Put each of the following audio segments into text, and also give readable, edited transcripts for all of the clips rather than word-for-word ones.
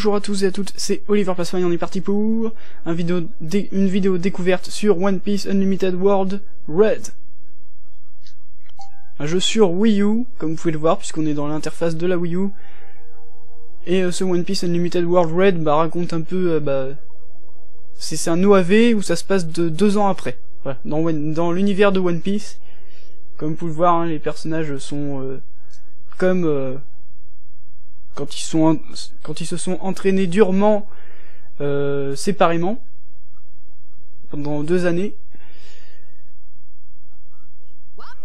Bonjour à tous et à toutes, c'est Oliver Plasma et on est parti pour une vidéo découverte sur One Piece Unlimited World Red. Un jeu sur Wii U, comme vous pouvez le voir, puisqu'on est dans l'interface de la Wii U. Et ce One Piece Unlimited World Red raconte un peu... c'est un OAV où ça se passe de 2 ans après. Voilà, dans l'univers de One Piece. Comme vous pouvez le voir, hein, les personnages sont comme... Quand ils se sont entraînés durement séparément pendant 2 années.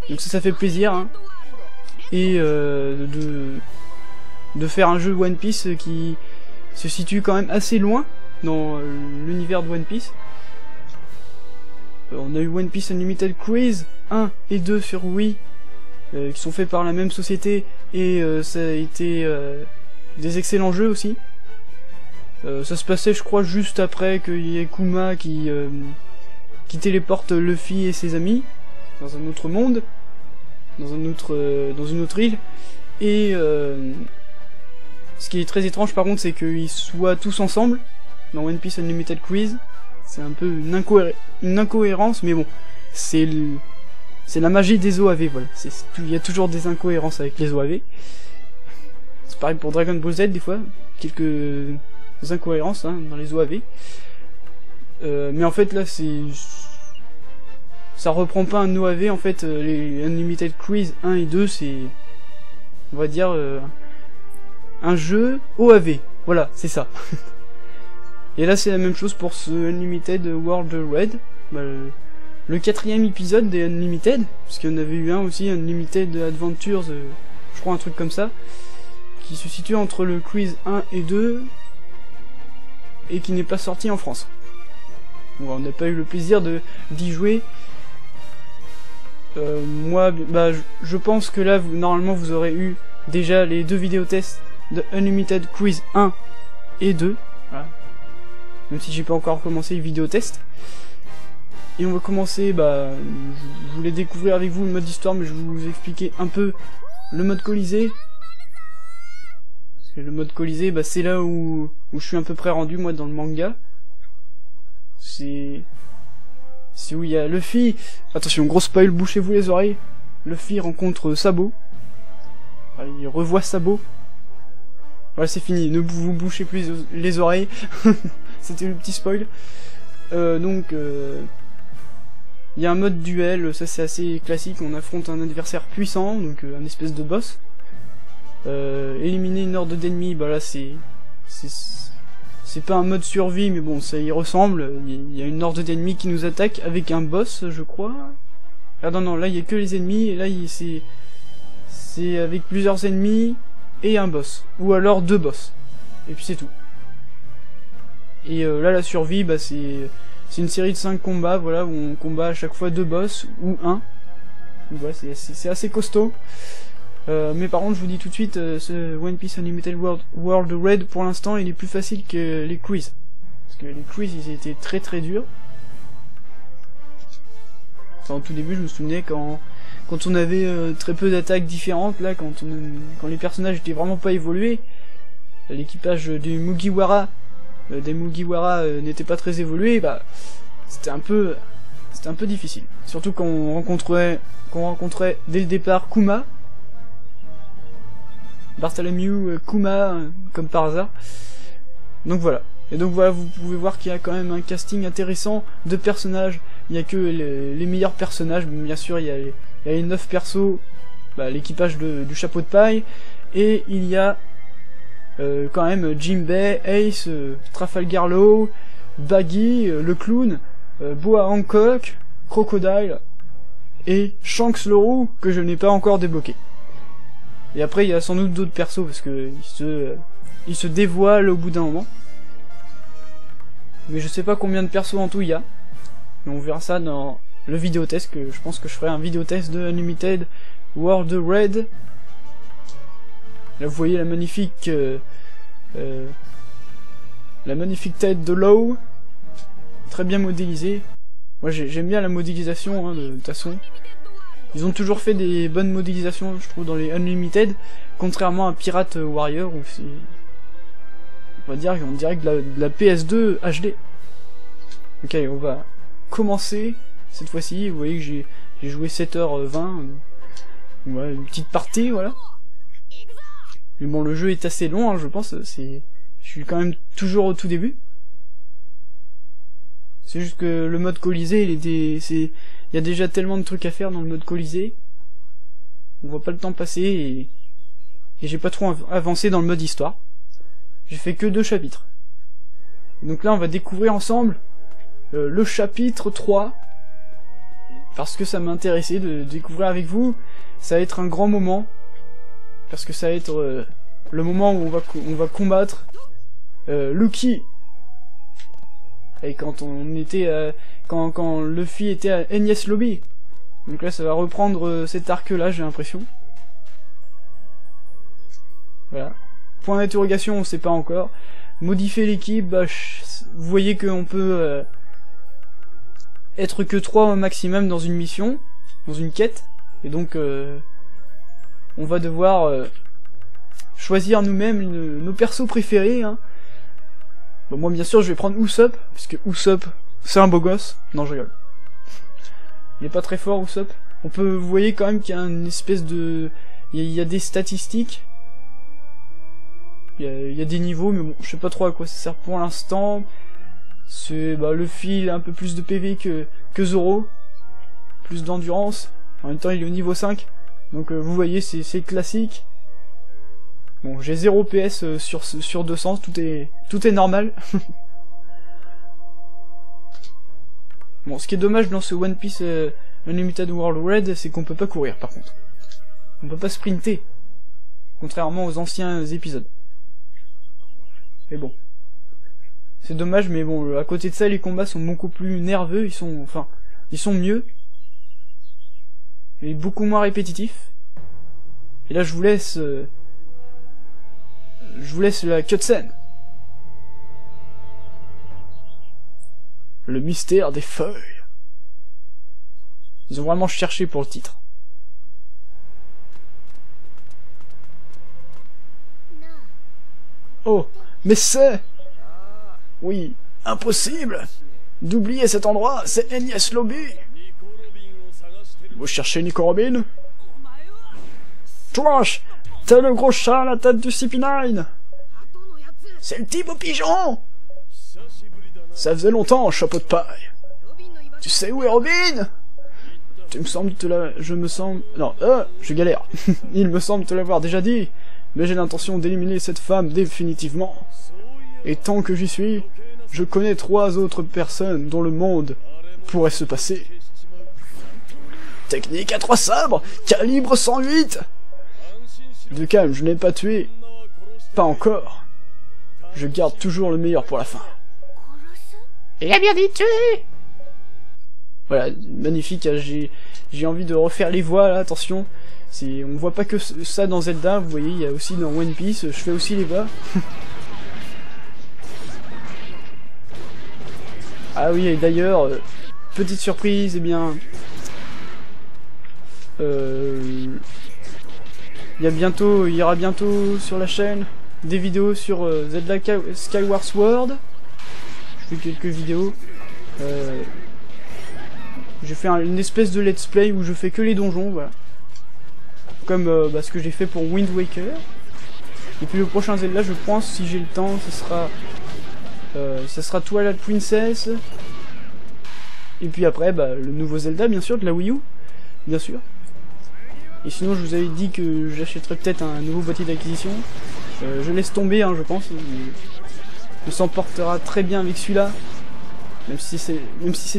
Donc ça fait plaisir, hein. Et de faire un jeu One Piece qui se situe quand même assez loin dans l'univers de One Piece. On a eu One Piece Unlimited Quiz 1 et 2 sur Wii qui sont faits par la même société et ça a été... des excellents jeux aussi. Ça se passait, je crois, juste après qu'il y ait Kuma qui téléporte Luffy et ses amis dans un autre monde, dans une autre île. Et ce qui est très étrange, par contre, c'est qu'ils soient tous ensemble dans One Piece Unlimited Quiz. C'est un peu une incohérence, mais bon, c'est la magie des OAV. Voilà, il y a toujours des incohérences avec les OAV. C'est pareil pour Dragon Ball Z des fois, quelques incohérences, hein, dans les OAV. Mais en fait là ça reprend pas un OAV, en fait les Unlimited Quiz 1 et 2 c'est, on va dire, un jeu OAV, voilà, c'est ça. Et là c'est la même chose pour ce Unlimited World Red, le 4e épisode des Unlimited, parce qu'il y en avait eu un aussi, Unlimited Adventures, je crois, un truc comme ça, qui se situe entre le quiz 1 et 2 et qui n'est pas sorti en France. Bon, on n'a pas eu le plaisir d'y jouer. Moi, je pense que là, normalement, vous aurez eu déjà les 2 vidéos tests de Unlimited Quiz 1 et 2. Voilà. Même si j'ai pas encore commencé les vidéos tests. Et on va commencer, je voulais découvrir avec vous le mode histoire, mais je vais vous expliquer un peu le mode Colisée. Le mode Colisée, c'est là où je suis à peu près rendu, moi, dans le manga. C'est où il y a Luffy. Attention, gros spoil, bouchez-vous les oreilles. Luffy rencontre Sabo. Enfin, il revoit Sabo. Voilà, c'est fini, ne vous bouchez plus les oreilles. C'était le petit spoil. Il y a un mode duel, ça c'est assez classique. On affronte un adversaire puissant, donc un espèce de boss. Éliminer une horde d'ennemis, là c'est pas un mode survie, mais bon, ça y ressemble. Il y a une horde d'ennemis qui nous attaque avec un boss, je crois. Ah non, là il y a que les ennemis, et là c'est avec plusieurs ennemis et un boss, ou alors 2 boss, et puis c'est tout. Et là la survie, c'est une série de 5 combats, voilà, où on combat à chaque fois 2 boss ou un. Donc voilà, c'est assez costaud. Mais par contre, je vous dis tout de suite, ce One Piece Unlimited World Red, pour l'instant, il est plus facile que les quiz. Parce que les quiz, ils étaient très très durs. Enfin, au tout début, je me souvenais quand on avait très peu d'attaques différentes, là, quand les personnages étaient vraiment pas évolués, l'équipage du Mugiwara, n'était pas très évolué, c'était un peu difficile. Surtout quand on rencontrait, dès le départ Kuma. Bartholomew Kuma, comme par hasard. Donc voilà. Et donc voilà, vous pouvez voir qu'il y a quand même un casting intéressant de personnages. Il n'y a que les meilleurs personnages. Bien sûr, il y a les 9 persos, l'équipage du chapeau de paille. Et il y a quand même Jinbei, Ace, Trafalgar Law, Baggy, le clown, Boa Hancock, Crocodile et Shanks le roux, que je n'ai pas encore débloqué. Et après il y a sans doute d'autres persos parce que ils se dévoilent au bout d'un moment. Mais je sais pas combien de persos en tout il y a. Mais on verra ça dans le vidéotest, que je pense que je ferai un vidéotest de Unlimited World Red. Là vous voyez la magnifique tête de Law, très bien modélisée. Moi j'aime bien la modélisation hein, de toute façon. Ils ont toujours fait des bonnes modélisations je trouve dans les Unlimited, contrairement à Pirate Warrior où c'est, on va dire, on dirait de la PS2 HD. Ok, on va commencer cette fois-ci. Vous voyez que j'ai joué 7h20, ouais, une petite partie voilà. Mais bon, le jeu est assez long, hein, je pense. Je suis quand même toujours au tout début. C'est juste que le mode colisée, il y a déjà tellement de trucs à faire dans le mode colisée. On voit pas le temps passer et j'ai pas trop avancé dans le mode histoire. J'ai fait que 2 chapitres. Et donc là, on va découvrir ensemble le chapitre 3. Parce que ça m'intéressait de découvrir avec vous. Ça va être un grand moment. Parce que ça va être le moment où on va combattre Lucky. Et quand on était quand Luffy était à Enies Lobby. Donc là ça va reprendre cet arc là, j'ai l'impression. Voilà. Point d'interrogation, on sait pas encore. Modifier l'équipe, bah, vous voyez qu'on peut être que 3 au maximum dans une mission, dans une quête. Et donc on va devoir choisir nous-mêmes nos persos préférés. Hein. Bon, moi, bien sûr, je vais prendre Usopp, parce que Usopp, c'est un beau gosse. Non, je rigole. Il est pas très fort, Usopp. On peut, vous voyez quand même qu'il y a une espèce de... Il y a des statistiques. Il y a des niveaux, mais bon, je sais pas trop à quoi ça sert pour l'instant. C'est, bah, Luffy, il a un peu plus de PV que Zoro. Plus d'endurance. En même temps, il est au niveau 5. Donc vous voyez, c'est classique. Bon, j'ai 0 PS sur 200, tout est normal. Bon, ce qui est dommage dans ce One Piece Unlimited World Red, c'est qu'on peut pas courir par contre. On peut pas sprinter, contrairement aux anciens épisodes. Mais bon, c'est dommage, mais bon, à côté de ça, les combats sont beaucoup plus nerveux, ils sont mieux. Et beaucoup moins répétitif. Et là je vous laisse la cutscene. Le mystère des feuilles. Ils ont vraiment cherché pour le titre. Oh, mais c'est... Oui, impossible d'oublier cet endroit, c'est Enies Lobby. Vous cherchez Nico Robin? Trash! T'es le gros chat à la tête du CP9! C'est le type au pigeon! Ça faisait longtemps, chapeau de paille! Tu sais où est Robin? Tu me sembles te la... Je me semble... Non, je galère. Il me semble te l'avoir déjà dit, mais j'ai l'intention d'éliminer cette femme définitivement. Et tant que j'y suis, je connais 3 autres personnes dont le monde pourrait se passer. Technique à 3 sabres, calibre 108. De calme, je n'ai pas tué. Pas encore. Je garde toujours le meilleur pour la fin. Il a bien dit tuer. Voilà, magnifique, j'ai envie de refaire les voix là, attention. On voit pas que ça dans Zelda, vous voyez, il y a aussi dans One Piece, je fais aussi les voix. Ah oui, et d'ailleurs, petite surprise, eh bien... Il y aura bientôt sur la chaîne des vidéos sur Zelda Skyward Sword. Je fais quelques vidéos. J'ai fait une espèce de let's play où je fais que les donjons, voilà. Comme ce que j'ai fait pour Wind Waker. Et puis le prochain Zelda, je pense, si j'ai le temps, ça sera Twilight Princess. Et puis après, le nouveau Zelda, bien sûr, de la Wii U, bien sûr. Et sinon, je vous avais dit que j'achèterais peut-être un nouveau boîtier d'acquisition. Je laisse tomber, hein, je pense. On s'en portera très bien avec celui-là. Même si c'est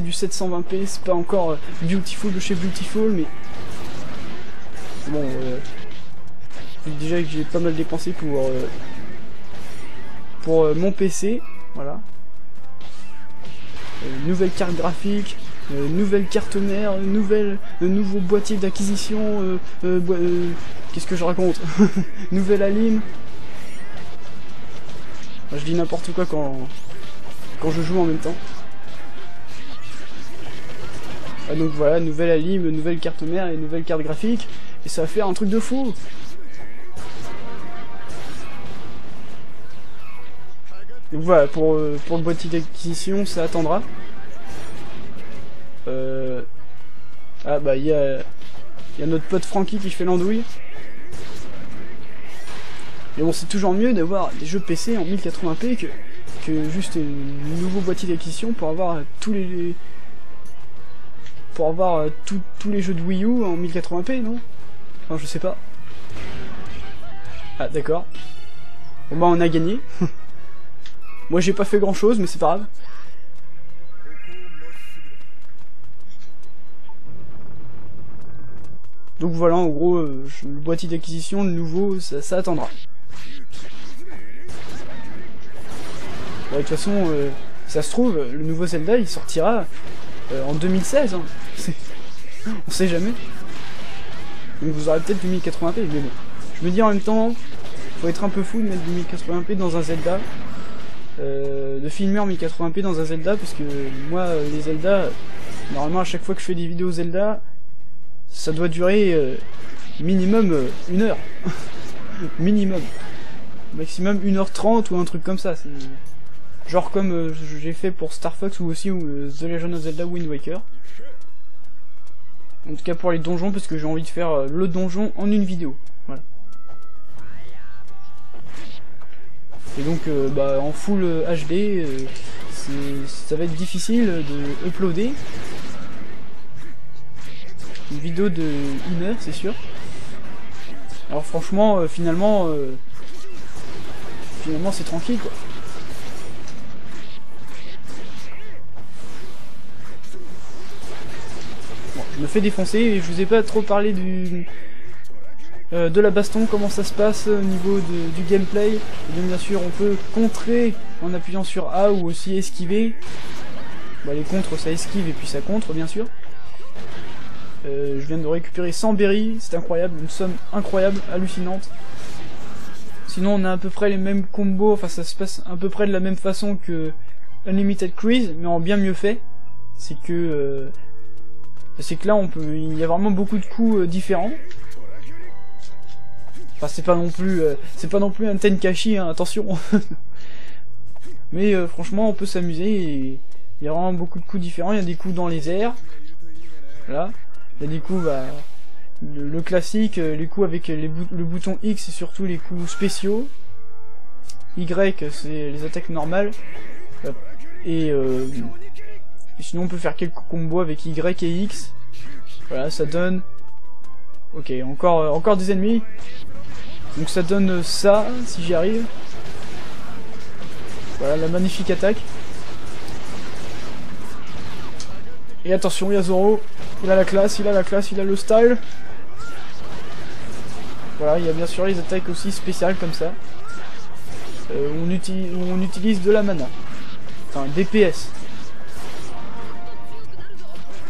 du 720p, c'est pas encore Beautiful de chez Beautiful, mais... Bon, Déjà que j'ai pas mal dépensé pour mon PC, voilà. Nouvelle carte graphique, nouvelle carte mère, nouveau boîtier d'acquisition, qu'est-ce que je raconte? Nouvelle anime. Enfin, je dis n'importe quoi quand je joue en même temps. Ah, donc voilà, nouvelle anime, nouvelle carte mère et nouvelle carte graphique, et ça va faire un truc de fou. Donc voilà, pour le boîtier d'acquisition, ça attendra. Ah bah, il y a notre pote Franky qui fait l'andouille. Mais bon, c'est toujours mieux d'avoir des jeux PC en 1080p que juste un nouveau boîtier d'acquisition pour avoir tous les jeux de Wii U en 1080p, non? Enfin, je sais pas. Ah, d'accord. Bon bah, on a gagné. Moi j'ai pas fait grand chose, mais c'est pas grave. Donc voilà, en gros, le boîtier d'acquisition, le nouveau, ça attendra. De toute façon, ça se trouve, le nouveau Zelda il sortira en 2016. Hein. On sait jamais. Donc vous aurez peut-être du 1080p, mais bon. Je me dis en même temps, faut être un peu fou de mettre du 1080p dans un Zelda. De filmer en 1080p dans un Zelda, parce que moi les Zelda, normalement à chaque fois que je fais des vidéos Zelda, ça doit durer minimum 1 heure. Minimum. Maximum 1h30 ou un truc comme ça. Genre comme j'ai fait pour Star Fox ou aussi The Legend of Zelda Wind Waker. En tout cas pour les donjons, parce que j'ai envie de faire le donjon en une vidéo. Voilà. Et donc bah, en full HD, ça va être difficile de uploader une vidéo de 1 heure, c'est sûr. Alors franchement, finalement c'est tranquille quoi. Bon, je me fais défoncer et je vous ai pas trop parlé de la baston, comment ça se passe au niveau du gameplay. Et bien sûr on peut contrer en appuyant sur A ou aussi esquiver. Bah, les contres, ça esquive et puis ça contre bien sûr. Je viens de récupérer 100 berries, c'est incroyable, une somme incroyable, hallucinante. Sinon on a à peu près les mêmes combos, enfin ça se passe à peu près de la même façon que Unlimited Quiz, mais en bien mieux fait. C'est que là il y a vraiment beaucoup de coups différents. Enfin, c'est pas non plus un Tenkashi, hein, attention. Mais franchement, on peut s'amuser. Et il y a vraiment beaucoup de coups différents. Il y a des coups dans les airs. Voilà. Il y a des coups, bah, le classique, les coups avec le bouton X, et surtout les coups spéciaux. Y, c'est les attaques normales. Et sinon, on peut faire quelques combos avec Y et X. Voilà, ça donne. Ok, encore des ennemis. Donc ça donne ça, si j'y arrive. Voilà, la magnifique attaque. Et attention, il y a Zoro. Il a la classe, il a le style. Voilà, il y a bien sûr les attaques aussi spéciales comme ça. On utilise de la mana. Enfin, DPS.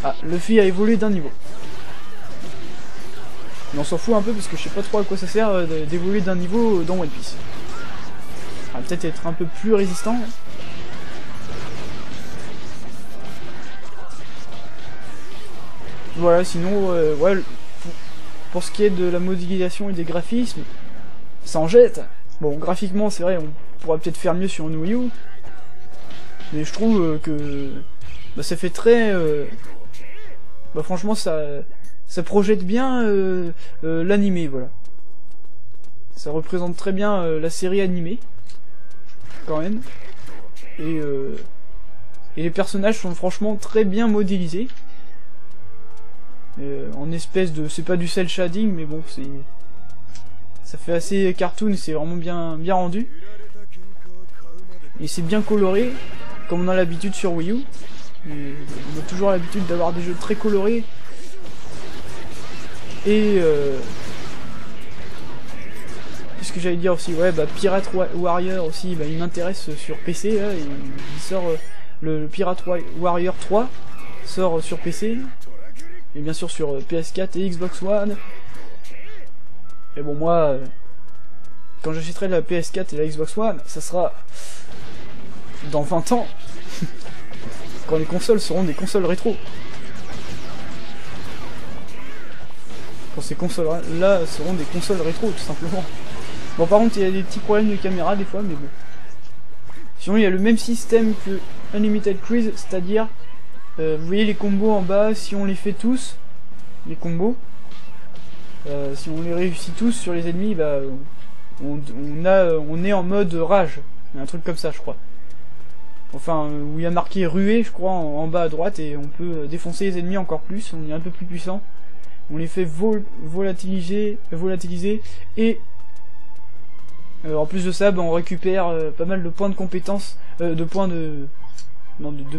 Ah, Luffy a évolué d'un niveau. Mais on s'en fout un peu parce que je sais pas trop à quoi ça sert d'évoluer d'un niveau dans One Piece. On va peut-être être un peu plus résistant. Voilà, sinon, ouais, pour ce qui est de la modélisation et des graphismes, ça en jette. Bon, graphiquement, c'est vrai, on pourra peut-être faire mieux sur une Wii U. Mais je trouve que bah, ça fait très... bah, franchement, ça projette bien l'animé, voilà. Ça représente très bien la série animée, quand même. Et les personnages sont franchement très bien modélisés. En espèce de... c'est pas du cel shading, mais bon, c'est... ça fait assez cartoon, c'est vraiment bien rendu. Et c'est bien coloré, comme on a l'habitude sur Wii U. Et on a toujours l'habitude d'avoir des jeux très colorés. Et Qu'est-ce que j'allais dire aussi? Ouais, bah Pirate Warrior aussi, bah, il m'intéresse sur PC. Là, il sort le Pirate Warrior 3 sort sur PC et bien sûr sur PS4 et Xbox One. Et bon, moi, quand j'achèterai la PS4 et la Xbox One, ça sera dans 20 ans. Quand les consoles seront des consoles rétro. Quand ces consoles-là seront des consoles rétro, tout simplement. Bon, par contre, il y a des petits problèmes de caméra des fois, mais bon. Sinon, il y a le même système que Unlimited Quiz, c'est-à-dire, vous voyez les combos en bas, si on les fait tous, les combos, si on les réussit tous sur les ennemis, bah, on est en mode rage, un truc comme ça, je crois. Enfin, où il y a marqué ruée, je crois, en bas à droite, et on peut défoncer les ennemis encore plus, on est un peu plus puissant. On les fait volatiliser et en plus de ça, bah, on récupère pas mal de points de compétences, de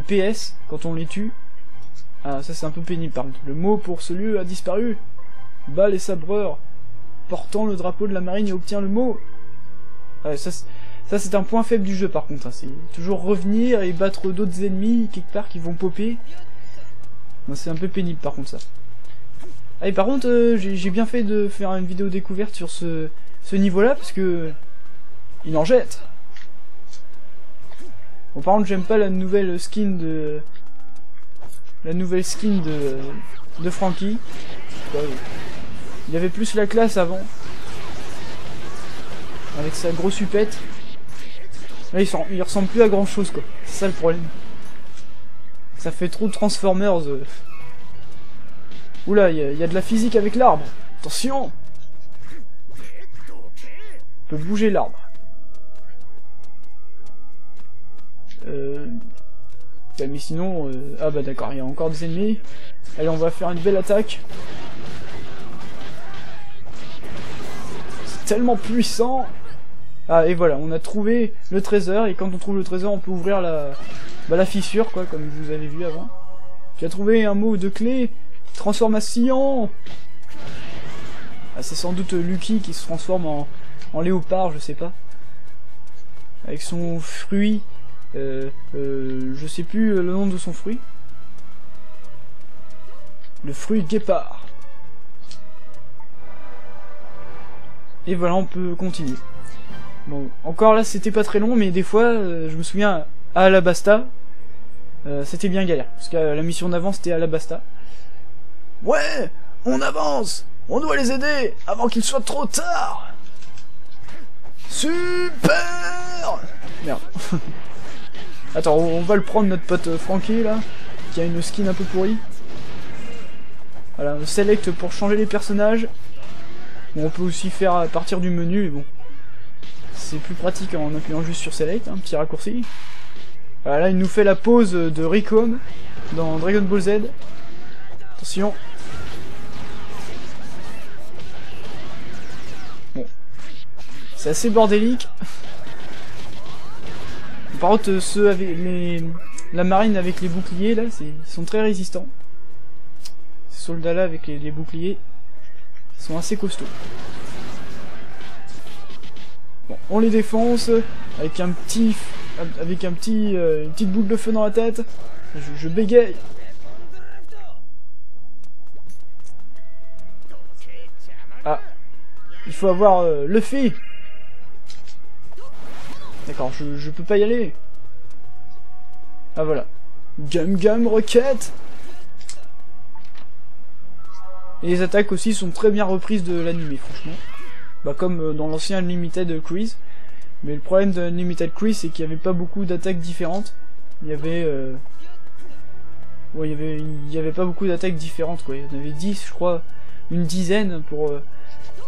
PS quand on les tue. Ah, ça c'est un peu pénible, pardon. Le mot pour ce lieu a disparu. Bat les sabreurs portant le drapeau de la marine et obtient le mot. Ah, ça c'est un point faible du jeu par contre. Hein. C'est toujours revenir et battre d'autres ennemis quelque part qui vont popper. C'est un peu pénible par contre ça. Ah, et par contre, j'ai bien fait de faire une vidéo découverte sur ce niveau-là, parce que il en jette. Bon, par contre, j'aime pas la nouvelle skin de... de Franky. Il avait plus la classe avant. Avec sa grosse hupette. Là, il ressemble plus à grand-chose, quoi. C'est ça le problème. Ça fait trop de Transformers... Oula, il y a de la physique avec l'arbre. Attention! On peut bouger l'arbre. Bah, mais sinon... Ah bah d'accord, il y a encore des ennemis. Allez, on va faire une belle attaque. C'est tellement puissant! Ah, et voilà, on a trouvé le trésor. Et quand on trouve le trésor, on peut ouvrir la fissure, quoi, comme vous avez vu avant. J'ai trouvé un mot de clé... Transformation. Ah, c'est sans doute Lucky qui se transforme en léopard, je sais pas. Avec son fruit. Je sais plus le nom de son fruit. Le fruit guépard. Et voilà, on peut continuer. Bon, encore là, c'était pas très long, mais des fois, je me souviens, à Alabasta, c'était bien galère. Parce que la mission d'avant, c'était Alabasta. Ouais, on avance. On doit les aider avant qu'il soit trop tard. Super. Merde. Attends, on va le prendre, notre pote Franky, là, qui a une skin un peu pourrie. Voilà, on select pour changer les personnages. Bon, on peut aussi faire à partir du menu, mais bon. C'est plus pratique en appuyant juste sur select, un petit raccourci. Voilà, là, il nous fait la pose de Ricom dans Dragon Ball Z. Attention. Bon. C'est assez bordélique. Par contre, ceux avec la marine avec les boucliers, là, ils sont très résistants. Ces soldats-là avec les boucliers, ils sont assez costauds. Bon, on les défonce avec une petite boule de feu dans la tête. Je bégaye. Ah, il faut avoir Luffy. D'accord, je peux pas y aller. Ah voilà. Gum Rocket. Et les attaques aussi sont très bien reprises de l'anime, franchement. Bah comme dans l'ancien Unlimited Quiz. Mais le problème de Unlimited Quiz, c'est qu'il n'y avait pas beaucoup d'attaques différentes. Il y avait... Ouais, il y avait pas beaucoup d'attaques différentes, quoi. Il y en avait 10, je crois. Une dizaine pour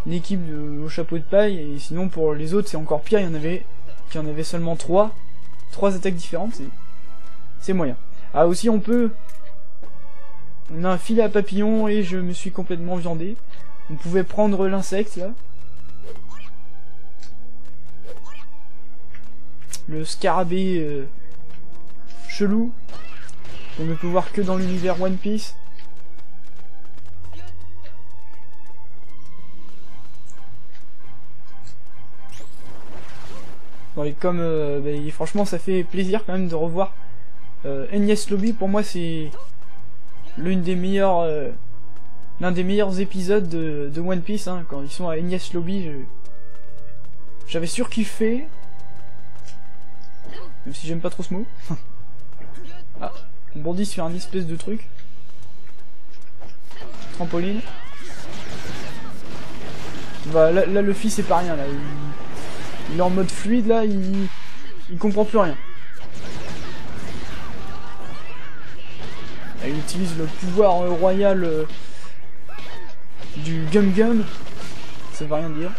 l'équipe au chapeau de paille, et sinon pour les autres c'est encore pire, il y en avait seulement 3 attaques différentes, c'est moyen. Ah aussi on a un filet à papillon et je me suis complètement viandé. On pouvait prendre l'insecte là. Le scarabée chelou. On ne peut voir que dans l'univers One Piece. Bon, et comme franchement ça fait plaisir quand même de revoir Enies Lobby. Pour moi c'est l'une des meilleures l'un des meilleurs épisodes de One Piece, hein. Quand ils sont à Enies Lobby, j'avais surkiffé, même si j'aime pas trop ce mot. Ah, on bondit sur un espèce de truc trampoline. Bah là Luffy c'est pas rien là, il est en mode fluide là, il comprend plus rien. Là, il utilise le pouvoir royal du Gum Gum, ça veut rien dire.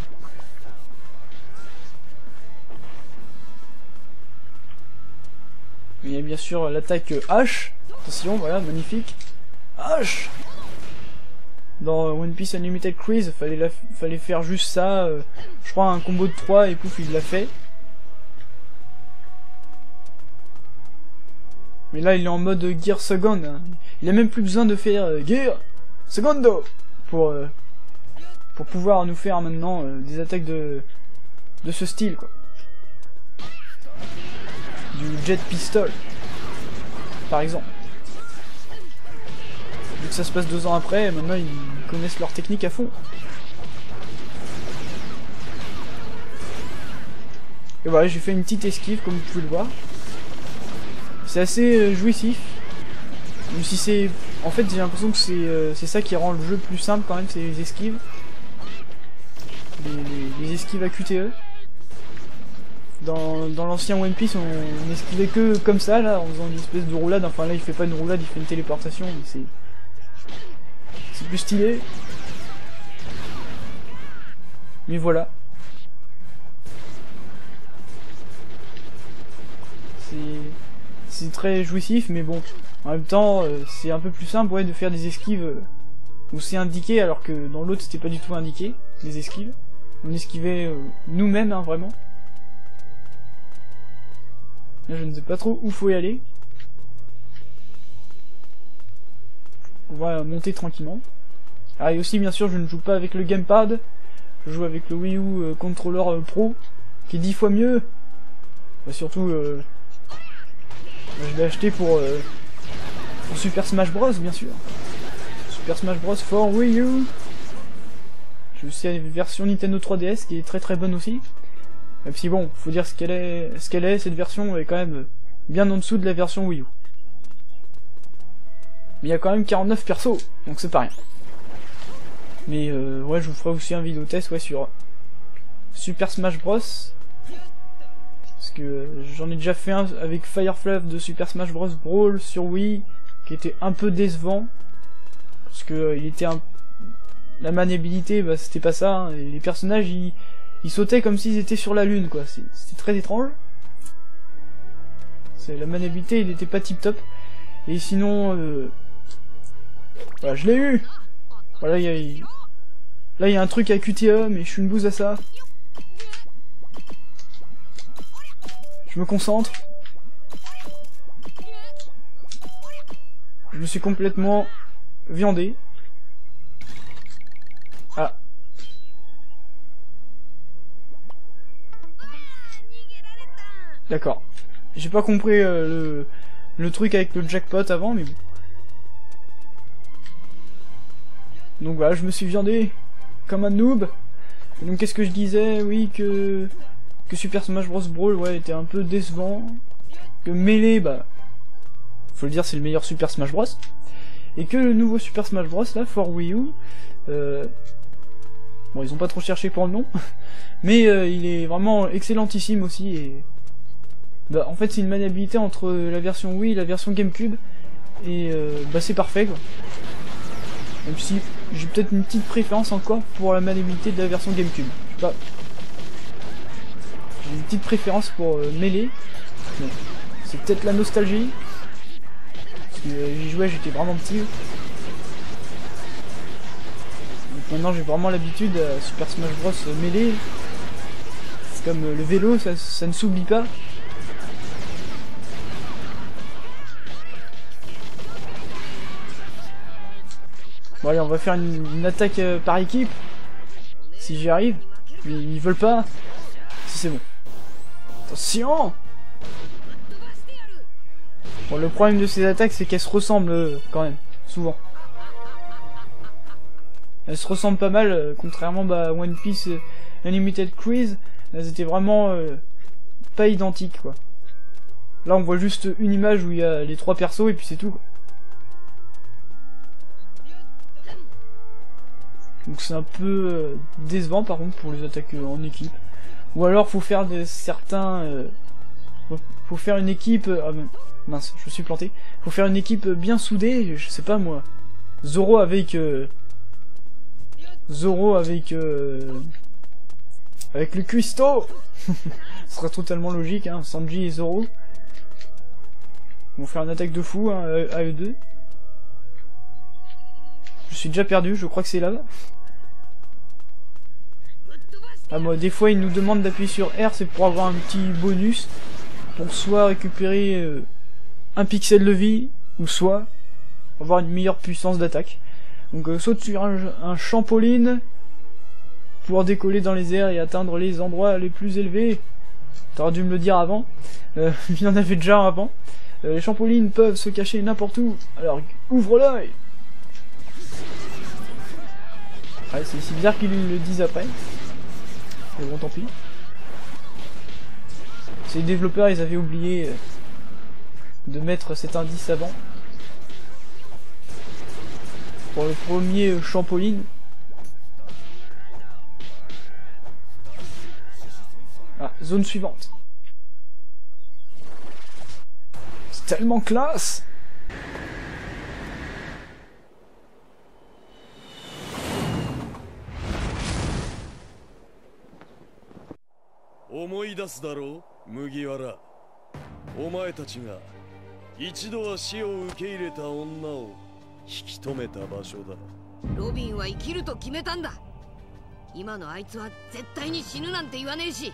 Il y a bien sûr l'attaque H, attention, voilà, magnifique. H. Dans One Piece Unlimited Quiz, fallait faire juste ça, je crois un combo de 3 et pouf, il l'a fait. Mais là il est en mode Gear Second, hein. Il a même plus besoin de faire Gear Segundo pour pouvoir nous faire maintenant des attaques de ce style quoi. Du jet pistol par exemple. Vu que ça se passe 2 ans après, maintenant ils connaissent leur technique à fond. Et voilà, j'ai fait une petite esquive comme vous pouvez le voir. C'est assez jouissif. Même si c'est... En fait j'ai l'impression que c'est ça qui rend le jeu plus simple quand même, c'est les esquives. Les esquives à QTE. Dans l'ancien One Piece, on esquivait que comme ça, là, en faisant une espèce de roulade. Enfin là, il fait pas une roulade, il fait une téléportation, mais c'est plus stylé. Mais voilà. C'est très jouissif, mais bon, en même temps, c'est un peu plus simple, ouais, de faire des esquives où c'est indiqué, alors que dans l'autre, c'était pas du tout indiqué, les esquives. On esquivait nous-mêmes, hein, vraiment. Je ne sais pas trop où faut y aller. On va monter tranquillement. Ah, et aussi bien sûr je ne joue pas avec le gamepad. Je joue avec le Wii U controller pro, qui est 10 fois mieux. Bah, surtout je l'ai acheté pour Super Smash Bros bien sûr. Super Smash Bros for Wii U. J'ai aussi la version Nintendo 3DS qui est très très bonne aussi. Même si bon, faut dire ce qu'elle est, cette version est quand même bien en dessous de la version Wii U. Mais il y a quand même 49 persos, donc c'est pas rien. Mais ouais, je vous ferai aussi un vidéo test ouais, sur Super Smash Bros. Parce que j'en ai déjà fait un avec Firefly de Super Smash Bros Brawl sur Wii, qui était un peu décevant. Parce que la maniabilité, bah, c'était pas ça, hein, et les personnages, ils sautaient comme s'ils étaient sur la lune quoi, c'était très étrange. La maniabilité il était pas tip top. Et sinon voilà, je l'ai eu. Voilà, là il y a un truc à QTE mais je suis une bouse à ça. Je me concentre. Je me suis complètement viandé. Ah. D'accord. J'ai pas compris le truc avec le jackpot avant, mais bon. Donc voilà, je me suis viandé comme un noob. Et donc qu'est-ce que je disais? Oui, que Super Smash Bros Brawl, ouais, était un peu décevant. Que Melee, bah... Faut le dire, c'est le meilleur Super Smash Bros. Et que le nouveau Super Smash Bros, là, for Wii U... Bon, ils ont pas trop cherché pour le nom. Mais il est vraiment excellentissime aussi, et... Bah, en fait c'est une maniabilité entre la version Wii et la version GameCube et bah c'est parfait quoi. Même si j'ai peut-être une petite préférence encore pour la maniabilité de la version GameCube. Je sais pas. J'ai une petite préférence pour Melee. C'est peut-être la nostalgie. Parce que j'y jouais, j'étais vraiment petit. Donc maintenant j'ai vraiment l'habitude à Super Smash Bros Melee. C'est comme le vélo, ça ne s'oublie pas. Bon allez, on va faire une attaque par équipe, si j'y arrive, mais ils veulent pas, si c'est bon. Attention! Bon, le problème de ces attaques, c'est qu'elles se ressemblent quand même, souvent. Elles se ressemblent pas mal, contrairement à One Piece Unlimited Quiz, elles étaient vraiment pas identiques, quoi. Là, on voit juste une image où il y a les trois persos et puis c'est tout, quoi. Donc c'est un peu décevant par contre pour les attaques en équipe. Ou alors faut faire faut faire une équipe... Ah mince, je me suis planté. Faut faire une équipe bien soudée, je sais pas moi. Zoro avec le cuistot. Ce sera totalement logique, hein, Sanji et Zoro. Ils vont faire une attaque de fou, hein, à eux deux. Je suis déjà perdu, je crois que c'est là-bas. Ah moi, des fois ils nous demandent d'appuyer sur R, c'est pour avoir un petit bonus, pour soit récupérer un pixel de vie, ou soit avoir une meilleure puissance d'attaque. Donc saute sur un champoline, pour décoller dans les airs et atteindre les endroits les plus élevés. T'aurais dû me le dire avant, il y en avait déjà un avant. Les champolines peuvent se cacher n'importe où, alors ouvre l'œil. Ouais, c'est si bizarre qu'ils le disent après. Mais bon, tant pis. Ces développeurs, ils avaient oublié de mettre cet indice avant. Pour le premier Champoline. Ah, zone suivante. C'est tellement classe!お前たちが一度は死を受け入れた女を引き止めた場所だ。ロビンは生きると決めたんだ。今のあいつは絶対に死ぬなんて言わねえし、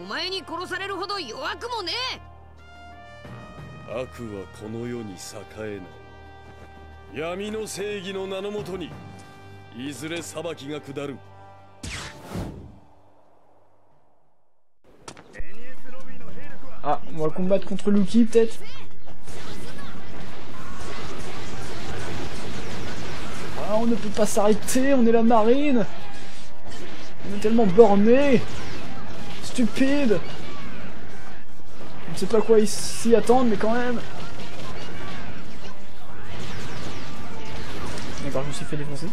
お前に殺されるほど弱くもねえ。悪はこの世に栄えない。闇の正義の名のもとにいずれ裁きが下る。 Ah, on va combattre contre Lucky peut-être. Ah, on ne peut pas s'arrêter, on est la marine. On est tellement borné. Stupide. Je ne sais pas quoi s'y attendre, mais quand même. D'accord, je me suis fait défoncer.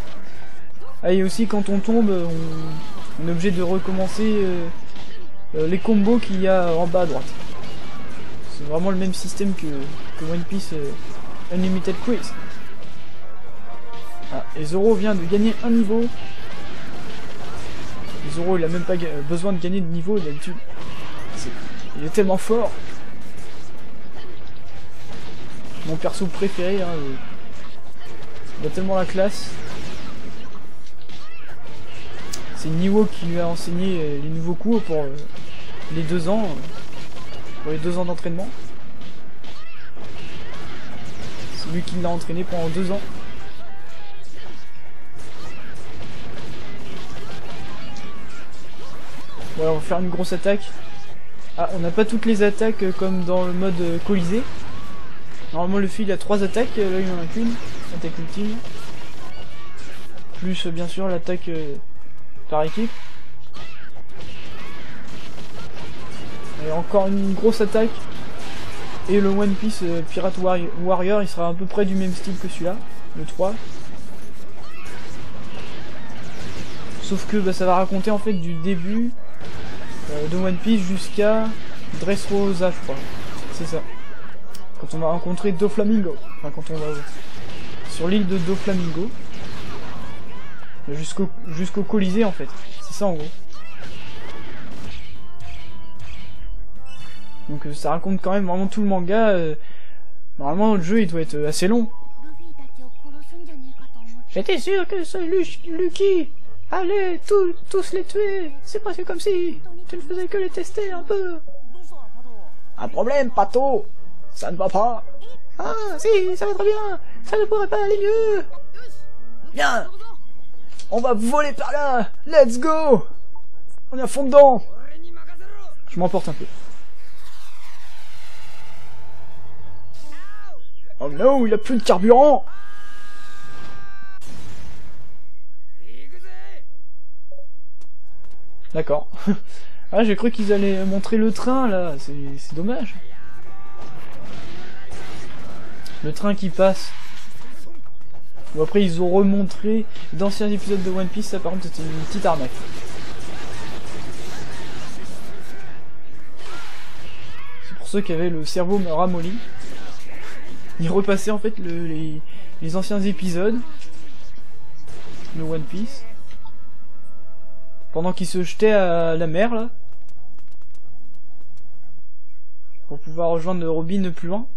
Ah, et aussi quand on tombe, on est obligé de recommencer les combos qu'il y a en bas à droite. C'est vraiment le même système que One Piece Unlimited Quiz. Ah, et Zoro vient de gagner un niveau. Et Zoro, il a même pas besoin de gagner de niveau d'habitude. Il est tellement fort. Mon perso préféré, hein, il a tellement la classe. C'est Niwo qui lui a enseigné les nouveaux coups pour les 2 ans. Pour les 2 ans d'entraînement. C'est lui qui l'a entraîné pendant 2 ans. Voilà, on va faire une grosse attaque. Ah, on n'a pas toutes les attaques comme dans le mode Colisée. Normalement Luffy il a 3 attaques, là il en a qu'une. Attaque ultime. Plus bien sûr l'attaque par équipe. Et encore une grosse attaque. Et le One Piece Pirate Warrior, il sera à peu près du même style que celui-là, le 3. Sauf que bah, ça va raconter en fait du début de One Piece jusqu'à Dressrosa, je crois. C'est ça. Quand on va rencontrer Doflamingo. Enfin, quand on va sur l'île de Doflamingo. Jusqu'au Colisée en fait. C'est ça en gros. Donc ça raconte quand même vraiment tout le manga. Normalement le jeu il doit être assez long. J'étais sûr que ce Lucky allait tous les tuer. C'est presque comme si tu ne faisais que les tester un peu. Un problème, Pato. Ça ne va pas. Ah si, ça va très bien. Ça ne pourrait pas aller mieux. Bien. On va voler par là. Let's go. On est à fond dedans. Je m'emporte un peu. Oh non, il a plus de carburant. D'accord. Ah, j'ai cru qu'ils allaient montrer le train, là. C'est dommage. Le train qui passe. Ou après, ils ont remontré d'anciens épisodes de One Piece. Ça, par contre, c'était une petite arnaque. C'est pour ceux qui avaient le cerveau ramolli. Ils repassaient, en fait, les anciens épisodes de One Piece. Pendant qu'il se jetait à la mer, là. Pour pouvoir rejoindre Robin plus loin.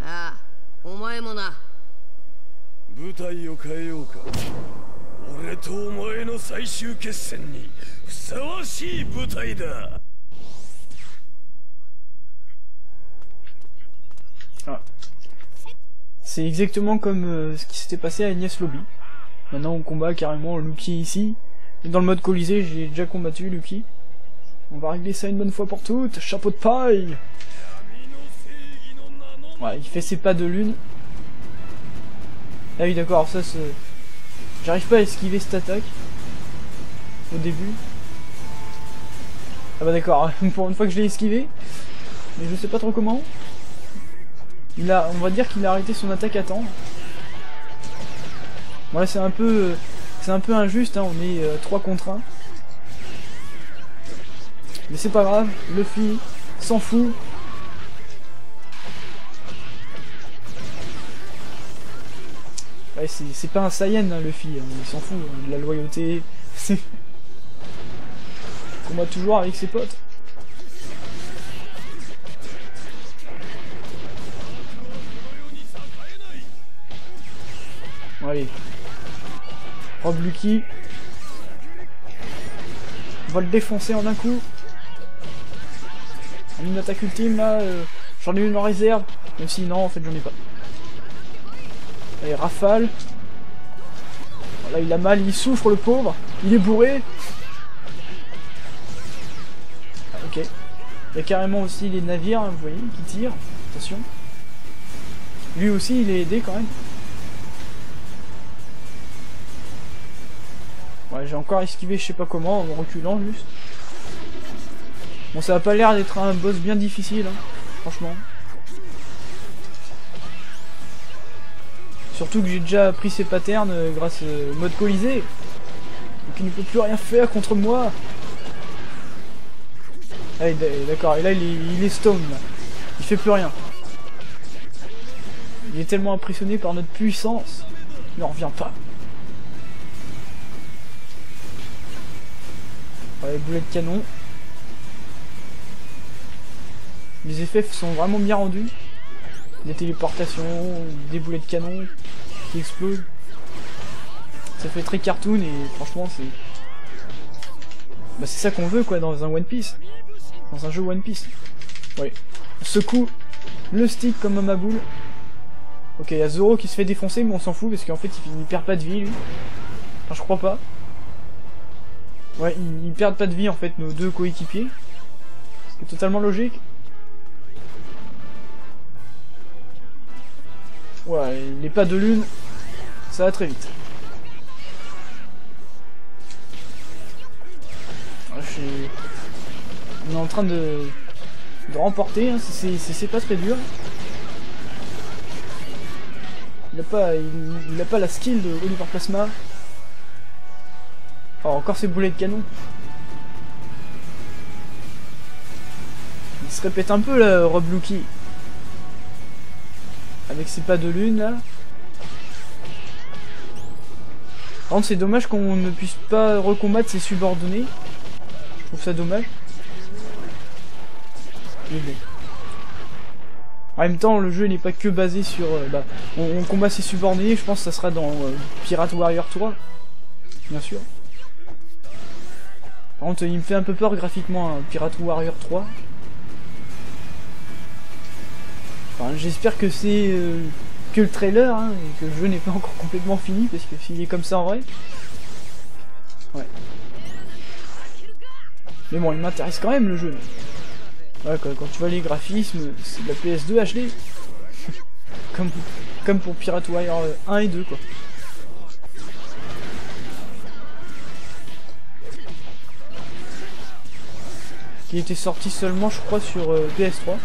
Ah. C'est exactement comme ce qui s'était passé à Enies Lobby. Maintenant on combat carrément Lucky ici. Et dans le mode Colisée, j'ai déjà combattu Lucky. On va régler ça une bonne fois pour toutes. Chapeau de paille. Ouais, il fait ses pas de lune. Ah oui, d'accord, ça c'est... J'arrive pas à esquiver cette attaque. Au début. Ah bah d'accord, pour une fois que je l'ai esquivé. Mais je sais pas trop comment. Il a... On va dire qu'il a arrêté son attaque à temps. Bon là c'est un peu... C'est un peu injuste, hein. On est 3 contre 1. Mais c'est pas grave, Luffy s'en fout. Ouais, c'est pas un Saiyan, hein, Luffy, hein, il s'en fout, hein, de la loyauté. Il combat toujours avec ses potes. Bon, allez. Rob Lucci. On va le défoncer en un coup. Une attaque ultime là, j'en ai une en réserve, même si non en fait j'en ai pas. Allez, rafale. Voilà, il a mal, il souffre le pauvre, il est bourré. Ah, ok. Il y a carrément aussi les navires, hein, vous voyez, qui tirent, attention. Lui aussi il est aidé quand même. Ouais, j'ai encore esquivé je sais pas comment, en reculant juste. Bon, ça a pas l'air d'être un boss bien difficile, hein, franchement. Surtout que j'ai déjà appris ses patterns grâce au mode Colisée. Donc il ne peut plus rien faire contre moi. Allez, d'accord, et là il est stone, là. Il fait plus rien. Il est tellement impressionné par notre puissance, il n'en revient pas. Ouais, boulet de canon. Les effets sont vraiment bien rendus. Des téléportations, des boulets de canon qui explosent. Ça fait très cartoon et franchement c'est... Bah c'est ça qu'on veut quoi dans un One Piece. Dans un jeu One Piece. Ouais. On secoue le stick comme un maboule. Ok, il y a Zoro qui se fait défoncer mais on s'en fout parce qu'en fait il perd pas de vie lui. Enfin je crois pas. Ouais, ils perdent pas de vie en fait nos deux coéquipiers. C'est totalement logique. Ouais, les pas de lune, ça va très vite. Ouais, on est en train de remporter, hein. C'est pas très dur. Il a pas la skill de Oliver Plasma. Oh, encore ses boulets de canon. Il se répète un peu là, Rob Lucci. Avec ses pas de lune là. Par contre c'est dommage qu'on ne puisse pas recombattre ses subordonnés. Je trouve ça dommage. Mais bon. En même temps, le jeu n'est pas que basé sur... on combat ses subordonnés, je pense que ça sera dans Pirate Warrior 3, bien sûr. Par contre, il me fait un peu peur graphiquement, hein, Pirate Warrior 3. Enfin, j'espère que c'est que le trailer, hein, et que le jeu n'est pas encore complètement fini, parce que s'il est comme ça en vrai... Ouais. Mais bon, il m'intéresse quand même le jeu. Ouais, quand tu vois les graphismes, c'est de la PS2 HD. comme pour Pirate Warrior 1 et 2, quoi. Qui était sorti seulement, je crois, sur PS3.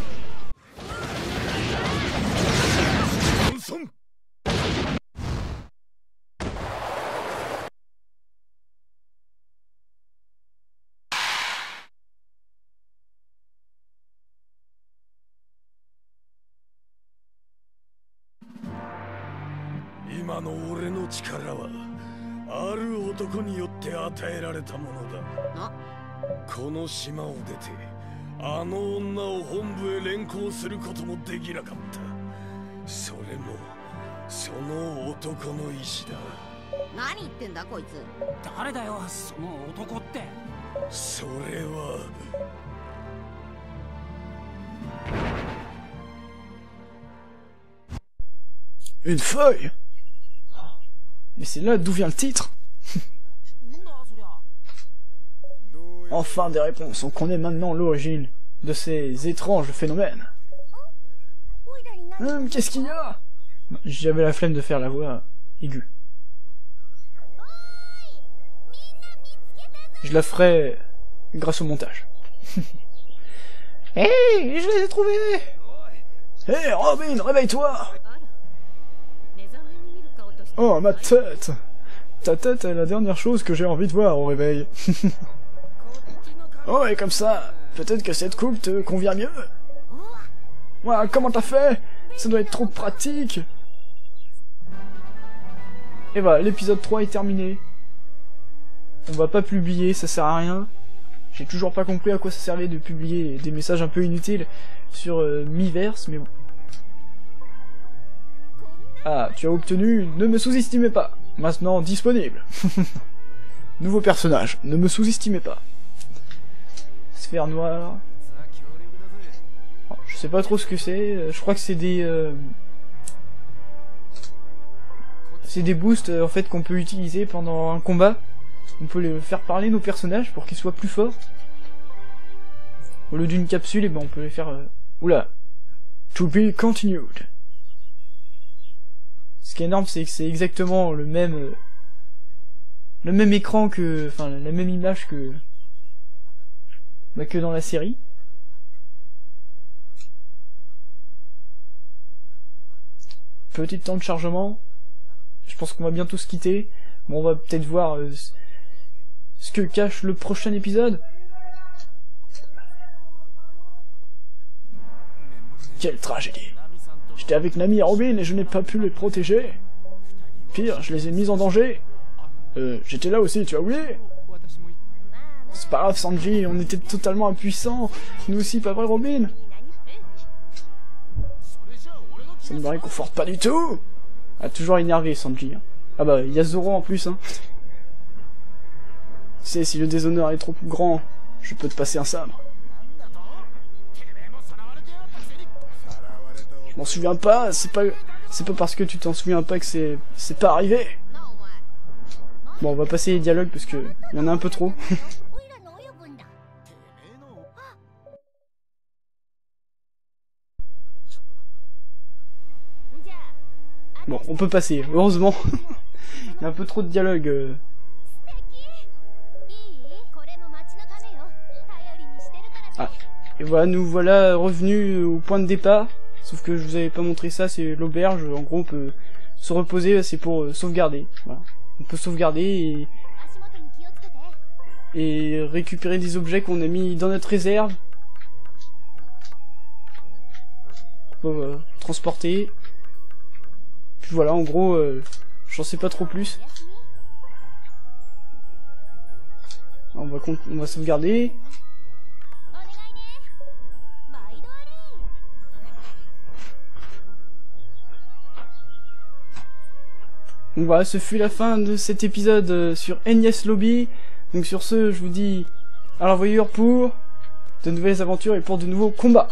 Une feuille. Mais c'est là d'où vient le titre. Enfin des réponses, on connaît maintenant l'origine de ces étranges phénomènes. Qu'est-ce qu'il y a? J'avais la flemme de faire la voix aiguë. Je la ferai grâce au montage. Hé, je les ai trouvés! Hé, Robin, réveille-toi! Oh, ma tête! Ta tête est la dernière chose que j'ai envie de voir au réveil. Oh, et comme ça, peut-être que cette coupe te convient mieux. Ouah, comment t'as fait? Ça doit être trop pratique. Et voilà, l'épisode 3 est terminé. On va pas publier, ça sert à rien. J'ai toujours pas compris à quoi ça servait de publier des messages un peu inutiles sur Miiverse, mais bon. Ah, tu as obtenu Ne me sous-estimez pas. Maintenant disponible. Nouveau personnage, ne me sous-estimez pas. Sphère noire. Je sais pas trop ce que c'est. Je crois que c'est des boosts en fait qu'on peut utiliser pendant un combat. On peut les faire parler nos personnages pour qu'ils soient plus forts. Au lieu d'une capsule, et ben on peut les faire. Oula. To be continued. Ce qui est énorme, c'est que c'est exactement le même écran que, enfin la même image que. Bah que dans la série. Petit temps de chargement. Je pense qu'on va bientôt se quitter. Bon, on va peut-être voir ce que cache le prochain épisode. Quelle tragédie. J'étais avec Nami et Robin et je n'ai pas pu les protéger. Pire, je les ai mis en danger. J'étais là aussi, tu as oublié? C'est pas grave, Sanji, on était totalement impuissants. Nous aussi, pas vrai, Robin? Ça ne me réconforte pas du tout. Ah, toujours énervé, Sanji. Ah bah, il y a Zoro en plus, hein. Tu sais, si le déshonneur est trop grand, je peux te passer un sabre. Je m'en souviens pas, c'est pas parce que tu t'en souviens pas que c'est pas arrivé. Bon, on va passer les dialogues parce que il y en a un peu trop. Bon, on peut passer, heureusement. Il y a un peu trop de dialogue. Ah, et voilà, nous voilà revenus au point de départ. Sauf que je vous avais pas montré ça, c'est l'auberge. En gros, on peut se reposer, c'est pour sauvegarder. Voilà. On peut sauvegarder et récupérer des objets qu'on a mis dans notre réserve. Pour transporter. Puis voilà, en gros, j'en sais pas trop plus. On va sauvegarder. Donc voilà, ce fut la fin de cet épisode sur Enies Lobby. Donc sur ce, je vous dis à l'envoyeur pour de nouvelles aventures et pour de nouveaux combats.